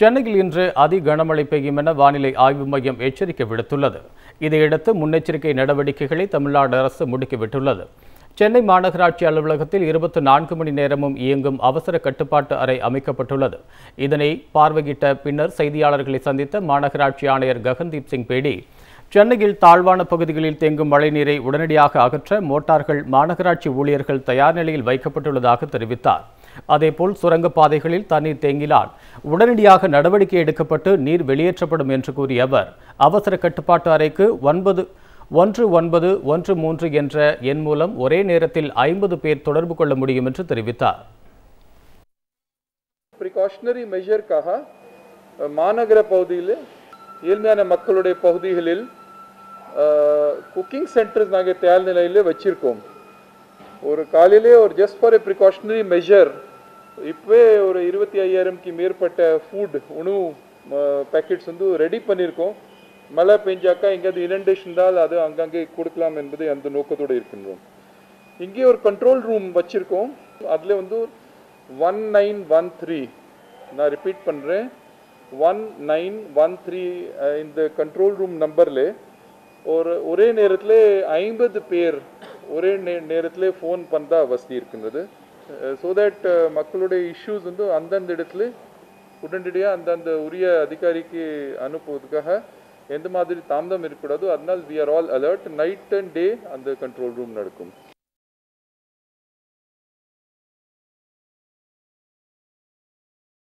சென்னையில் இன்று அதி கனமழை பெய்யும் என வானிலை ஆய்வு மையம் எச்சரிக்கை விடுத்துள்ளது. இதையடுத்து முன்னெச்சரிக்கை நடவடிக்கைகளை தமிழ்நாடு அரசு முடுக்கிவிட்டுள்ளது. சென்னை மாநகராட்சி அலுவலகத்தில் 24 மணி நேரமும் இயங்கும் அவசர கட்டுப்பாட்டு அறை அமைக்கப்பட்டுள்ளது. இதனை பார்வையிட்ட பின்னர் செய்தியாளர்களை சந்தித்த மாநகராட்சி ஆணையர் ககன்தீப் சிங் பேடி, சென்னையில் தாழ்வான பகுதிகளில் தேங்கும் மழைநீரை உடனடியாக அகற்ற மோட்டார்கள் மாநகராட்சி ஊழியர்கள் தயார் நிலையில் வைக்கப்பட்டுள்ளதாக தெரிவித்தார். அதேபோல் சுரங்கப்பாதைகளில் தண்ணீர் தேங்கினால் உடனடியாக நடவடிக்கை எடுக்கப்பட்டு நீர் வெளியேற்றப்படும் என்று கூறிய அவர், அவசர கட்டுப்பாட்டு அறைக்கு 1913 என்ற எண் மூலம் ஒரே நேரத்தில் 50 பேர் தொடர்பு கொள்ள முடியும் என்று தெரிவித்தார். பிரிகாஷனரி மெஷர் காக மாநகர பகுதியில் இயல்பான மக்களுடைய பகுதிகளில் குக்கிங் சென்டர்ஸ் நாங்கள் தயார் நிலையில் வச்சிருக்கோம். ஒரு காலையிலே ஒரு just for a precautionary measure இப்போவே ஒரு 25,000க்கு மேற்பட்ட ஃபுட் உணவு பேக்கெட்ஸ் வந்து ரெடி பண்ணியிருக்கோம். மழை பெஞ்சாக்கா எங்கேயாவது இனண்டேஷன் இருந்தால் அது அங்கங்கே கொடுக்கலாம் என்பது அந்த நோக்கத்தோடு இருக்கின்றோம். இங்கே ஒரு கண்ட்ரோல் ரூம் வச்சுருக்கோம். அதில் வந்து 1913, நான் ரிப்பீட் பண்ணுறேன், 1913 இந்த கண்ட்ரோல் ரூம் நம்பரில் ஒரே நேரத்தில் 50 பேர் ஒரே நேரத்தில் ஃபோன் பண்ணுறா வசதி இருக்கின்றது. ஸோ தட் மக்களுடைய இஷ்யூஸ் வந்து அந்தந்த இடத்துல உடனடியாக அந்தந்த உரிய அதிகாரிக்கு அனுப்புவதுக்காக எந்த மாதிரி தாமதம் இருக்கக்கூடாது. அதனால் we are all alert. Night and day அந்த கண்ட்ரோல் ரூம் நடக்கும்.